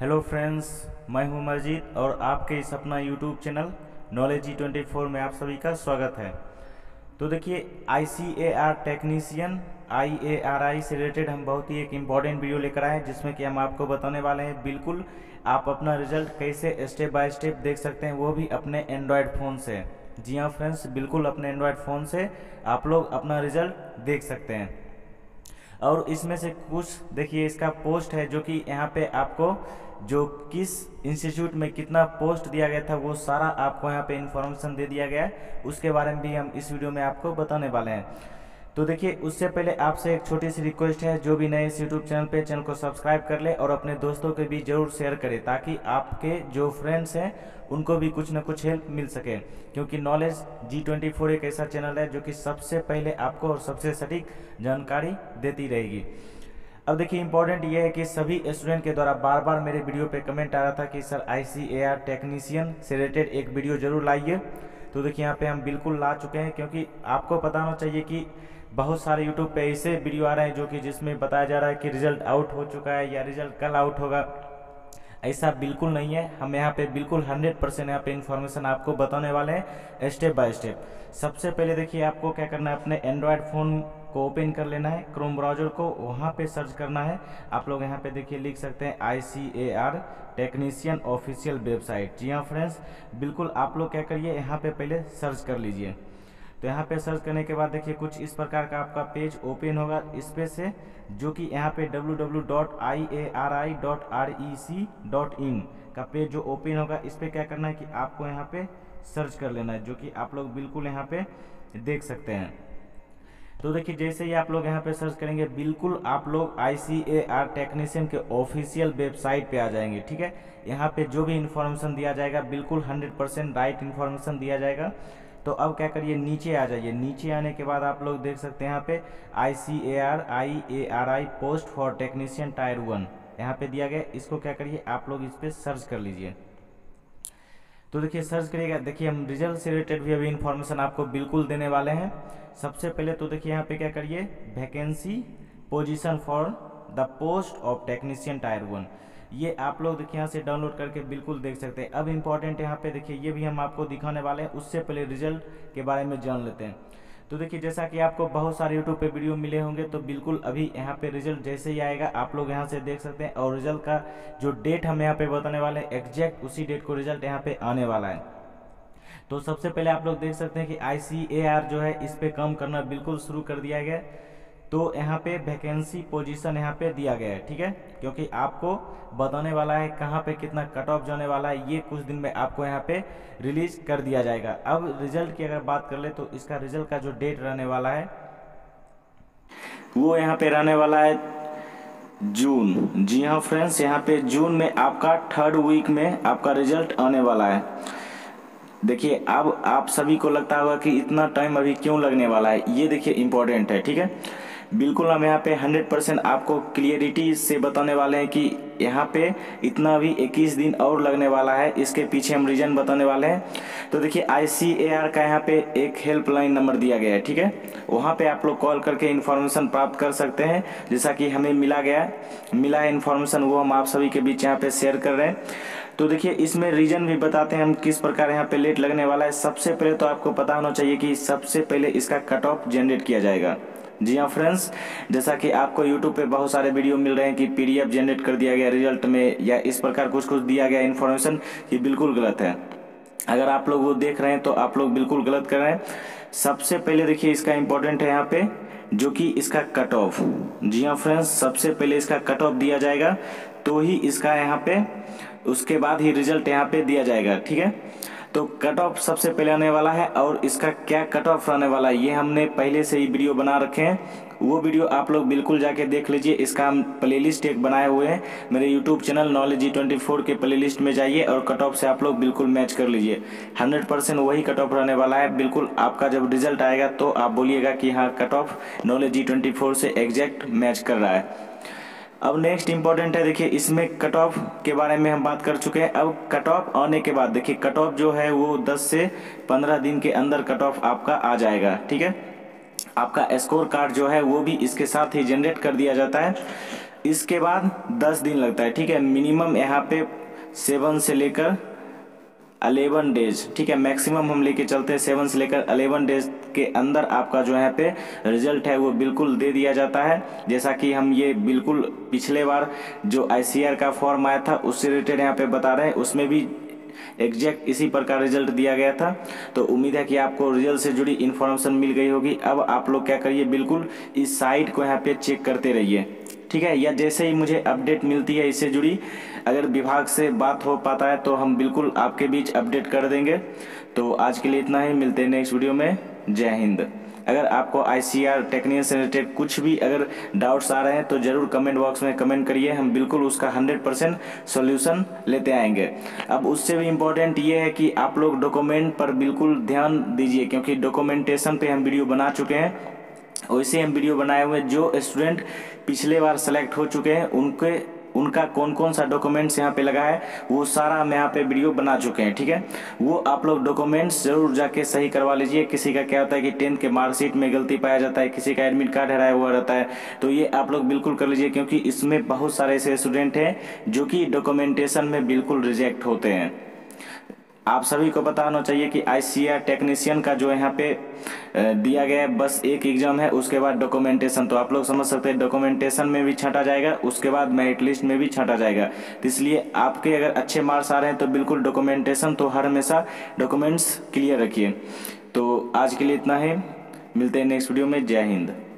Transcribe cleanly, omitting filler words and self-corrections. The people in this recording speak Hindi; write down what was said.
हेलो फ्रेंड्स, मैं हूं मजीद और आपके इस अपना यूट्यूब चैनल नॉलेज G24 में आप सभी का स्वागत है। तो देखिए, ICAR टेक्नीशियन IARI से रिलेटेड हम बहुत ही एक इम्पॉर्टेंट वीडियो लेकर आए हैं, जिसमें कि हम आपको बताने वाले हैं बिल्कुल आप अपना रिजल्ट कैसे स्टेप बाय स्टेप देख सकते हैं, वो भी अपने एंड्रॉयड फ़ोन से। जी हाँ फ्रेंड्स, बिल्कुल अपने एंड्रॉयड फ़ोन से आप लोग अपना रिजल्ट देख सकते हैं। और इसमें से कुछ देखिए, इसका पोस्ट है जो कि यहाँ पे आपको जो किस इंस्टीट्यूट में कितना पोस्ट दिया गया था वो सारा आपको यहाँ पे इन्फॉर्मेशन दे दिया गया है, उसके बारे में भी हम इस वीडियो में आपको बताने वाले हैं। तो देखिए, उससे पहले आपसे एक छोटी सी रिक्वेस्ट है, जो भी नए इस यूट्यूब चैनल पे चैनल को सब्सक्राइब कर ले और अपने दोस्तों के भी जरूर शेयर करें, ताकि आपके जो फ्रेंड्स हैं उनको भी कुछ ना कुछ हेल्प मिल सके, क्योंकि नॉलेज G24 एक ऐसा चैनल है जो कि सबसे पहले आपको और सबसे सटीक जानकारी देती रहेगी। अब देखिए, इंपॉर्टेंट ये है कि सभी स्टूडेंट के द्वारा बार बार मेरे वीडियो पे कमेंट आ रहा था कि सर ICAR टेक्नीशियन से रिलेटेड एक वीडियो जरूर लाइए। तो देखिए, यहाँ पे हम बिल्कुल ला चुके हैं, क्योंकि आपको पता होना चाहिए कि बहुत सारे यूट्यूब पे ऐसे वीडियो आ रहे हैं जो कि जिसमें बताया जा रहा है कि रिजल्ट आउट हो चुका है या रिजल्ट कल आउट होगा। ऐसा बिल्कुल नहीं है, हम यहाँ पे बिल्कुल 100% यहाँ पे इन्फॉर्मेशन आपको बताने वाले हैं स्टेप बाय स्टेप। सबसे पहले देखिए, आपको क्या करना है, अपने एंड्रॉयड फ़ोन को ओपन कर लेना है, क्रोम ब्राउजर को, वहाँ पे सर्च करना है। आप लोग यहाँ पे देखिए लिख सकते हैं ICAR टेक्नीशियन ऑफिशियल वेबसाइट। जी हाँ फ्रेंड्स, बिल्कुल आप लोग क्या करिए, यहाँ पे पहले सर्च कर लीजिए। तो यहाँ पे सर्च करने के बाद देखिए, कुछ इस प्रकार का आपका पेज ओपन होगा। इस पे से जो कि यहाँ पे www.iari.rec.in का पेज जो ओपन होगा, इस पे क्या करना है कि आपको यहाँ पे सर्च कर लेना है, जो कि आप लोग बिल्कुल यहाँ पे देख सकते हैं। तो देखिए, जैसे ही आप लोग यहाँ पे सर्च करेंगे, बिल्कुल आप लोग ICAR टेक्नीशियन के ऑफिशियल वेबसाइट पे आ जाएंगे। ठीक है, यहाँ पे जो भी इन्फॉर्मेशन दिया जाएगा बिल्कुल 100% राइट इन्फॉर्मेशन दिया जाएगा। तो अब क्या करिए, नीचे आ जाइए। नीचे आने के बाद आप लोग देख सकते हैं यहाँ पे ICAR IARI post for technician Tier 1 यहाँ पे दिया गया। इसको क्या करिए, आप लोग इस पर सर्च कर लीजिए। तो देखिए, सर्च करिएगा। देखिए, हम रिजल्ट से रिलेटेड भी अभी इन्फॉर्मेशन आपको बिल्कुल देने वाले हैं। सबसे पहले तो देखिए, यहाँ पे क्या करिए, vacancy position for the post of technician Tier 1 ये आप लोग देखिए यहाँ से डाउनलोड करके बिल्कुल देख सकते हैं। अब इम्पॉर्टेंट यहाँ पे देखिए, ये भी हम आपको दिखाने वाले हैं, उससे पहले रिजल्ट के बारे में जान लेते हैं। तो देखिए, जैसा कि आपको बहुत सारे यूट्यूब पे वीडियो मिले होंगे, तो बिल्कुल अभी यहाँ पे रिजल्ट जैसे ही आएगा आप लोग यहाँ से देख सकते हैं, और रिजल्ट का जो डेट हम यहाँ पे बताने वाले हैं, एग्जैक्ट उसी डेट को रिजल्ट यहाँ पे आने वाला है। तो सबसे पहले आप लोग देख सकते हैं कि ICAR जो है इस पर काम करना बिल्कुल शुरू कर दिया गया। तो यहाँ पे वैकेंसी पोजीशन यहाँ पे दिया गया है, ठीक है, क्योंकि आपको बताने वाला है कहाँ पे कितना कट ऑफ जाने वाला है, ये कुछ दिन में आपको यहाँ पे रिलीज कर दिया जाएगा। अब रिजल्ट की अगर बात कर ले, तो इसका रिजल्ट का जो डेट रहने वाला है वो यहाँ पे रहने वाला है जून। जी हाँ फ्रेंड्स, यहाँ पे जून में आपका 3rd वीक में आपका रिजल्ट आने वाला है। देखिए, अब आप सभी को लगता होगा कि इतना टाइम अभी क्यों लगने वाला है, ये देखिए इम्पोर्टेंट है। ठीक है, बिल्कुल हम यहाँ पे 100% आपको क्लियरिटी से बताने वाले हैं कि यहाँ पे इतना भी 21 दिन और लगने वाला है, इसके पीछे हम रीजन बताने वाले हैं। तो देखिए, ICAR का यहाँ पे एक हेल्पलाइन नंबर दिया गया है, ठीक है, वहाँ पे आप लोग कॉल करके इन्फॉर्मेशन प्राप्त कर सकते हैं। जैसा कि हमें मिला है इन्फॉर्मेशन, वो हम आप सभी के बीच यहाँ पे शेयर कर रहे हैं। तो देखिए, इसमें रीजन भी बताते हैं हम किस प्रकार यहाँ पे लेट लगने वाला है। सबसे पहले तो आपको पता होना चाहिए कि सबसे पहले इसका कट ऑफ जनरेट किया जाएगा। जी हाँ फ्रेंड्स, जैसा कि आपको YouTube पे बहुत सारे वीडियो मिल रहे हैं कि PDF जनरेट कर दिया गया रिजल्ट में, या इस प्रकार कुछ दिया गया इन्फॉर्मेशन, ये बिल्कुल गलत है। अगर आप लोग वो देख रहे हैं तो आप लोग बिल्कुल गलत कर रहे हैं। सबसे पहले देखिए, इसका इम्पोर्टेंट है यहाँ पे जो कि इसका कट ऑफ। जी हाँ फ्रेंड्स, सबसे पहले इसका कट ऑफ दिया जाएगा, तो ही इसका यहाँ पे उसके बाद ही रिजल्ट यहाँ पे दिया जाएगा। ठीक है, तो कट ऑफ सबसे पहले आने वाला है, और इसका क्या कट ऑफ रहने वाला है ये हमने पहले से ही वीडियो बना रखे हैं, वो वीडियो आप लोग बिल्कुल जाके देख लीजिए। इसका हम प्लेलिस्ट एक बनाए हुए हैं मेरे यूट्यूब चैनल नॉलेज G24 के प्लेलिस्ट में जाइए, और कट ऑफ से आप लोग बिल्कुल मैच कर लीजिए। 100% वही कट ऑफ रहने वाला है। बिल्कुल आपका जब रिजल्ट आएगा तो आप बोलिएगा कि हाँ, कट ऑफ नॉलेज G24 से एग्जैक्ट मैच कर रहा है। अब नेक्स्ट इम्पॉर्टेंट है, देखिए, इसमें कट ऑफ के बारे में हम बात कर चुके हैं। अब कट ऑफ आने के बाद देखिए, कट ऑफ जो है वो 10 से 15 दिन के अंदर कट ऑफ आपका आ जाएगा। ठीक है, आपका स्कोर कार्ड जो है वो भी इसके साथ ही जनरेट कर दिया जाता है। इसके बाद 10 दिन लगता है, ठीक है। मिनिमम यहाँ पे 7 से लेकर 11 डेज, ठीक है। मैक्सिमम हम लेके चलते हैं 7 से लेकर 11 डेज के अंदर आपका जो यहाँ पे रिजल्ट है वो बिल्कुल दे दिया जाता है। जैसा कि हम ये बिल्कुल पिछले बार जो ICAR का फॉर्म आया था उससे रिलेटेड यहाँ पे बता रहे हैं, उसमें भी एग्जैक्ट इसी प्रकार रिजल्ट दिया गया था। तो उम्मीद है कि आपको रिजल्ट से जुड़ी इन्फॉर्मेशन मिल गई होगी। अब आप लोग क्या करिए, बिल्कुल इस साइट को यहाँ पे चेक करते रहिए, ठीक है। या जैसे ही मुझे अपडेट मिलती है इससे जुड़ी, अगर विभाग से बात हो पाता है तो हम बिल्कुल आपके बीच अपडेट कर देंगे। तो आज के लिए इतना ही, मिलते हैं नेक्स्ट वीडियो में। जय हिंद। अगर आपको ICAR टेक्निकल से रिलेटेड कुछ भी अगर डाउट्स आ रहे हैं तो ज़रूर कमेंट बॉक्स में कमेंट करिए, हम बिल्कुल उसका 100% सोल्यूशन लेते आएंगे। अब उससे भी इम्पोर्टेंट ये है कि आप लोग डॉक्यूमेंट पर बिल्कुल ध्यान दीजिए, क्योंकि डॉक्यूमेंटेशन पे हम वीडियो बना चुके हैं। वैसे हम वीडियो बनाए हुए जो स्टूडेंट पिछले बार सेलेक्ट हो चुके हैं उनका कौन कौन सा डॉक्यूमेंट्स यहाँ पे लगा है वो सारा हम यहाँ पे वीडियो बना चुके हैं, ठीक है। वो आप लोग डॉक्यूमेंट्स जरूर जाके सही करवा लीजिए। किसी का क्या होता है कि 10th के मार्कशीट में गलती पाया जाता है, किसी का एडमिट कार्ड हराया हुआ रहता है, तो ये आप लोग बिल्कुल कर लीजिए, क्योंकि इसमें बहुत सारे ऐसे स्टूडेंट हैं जो कि डॉक्यूमेंटेशन में बिल्कुल रिजेक्ट होते हैं। आप सभी को पता होना चाहिए कि ICAR टेक्नीशियन का जो यहाँ पे दिया गया है बस एक एग्जाम है, उसके बाद डॉक्यूमेंटेशन, तो आप लोग समझ सकते हैं डॉक्यूमेंटेशन में भी छांटा जाएगा, उसके बाद मेरिट लिस्ट में भी छांटा जाएगा। तो इसलिए आपके अगर अच्छे मार्क्स आ रहे हैं तो बिल्कुल डॉक्यूमेंटेशन तो हर हमेशा डॉक्यूमेंट्स क्लियर रखिए। तो आज के लिए इतना है, मिलते हैं नेक्स्ट वीडियो में। जय हिंद।